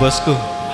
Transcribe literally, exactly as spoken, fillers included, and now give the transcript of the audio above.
bosku.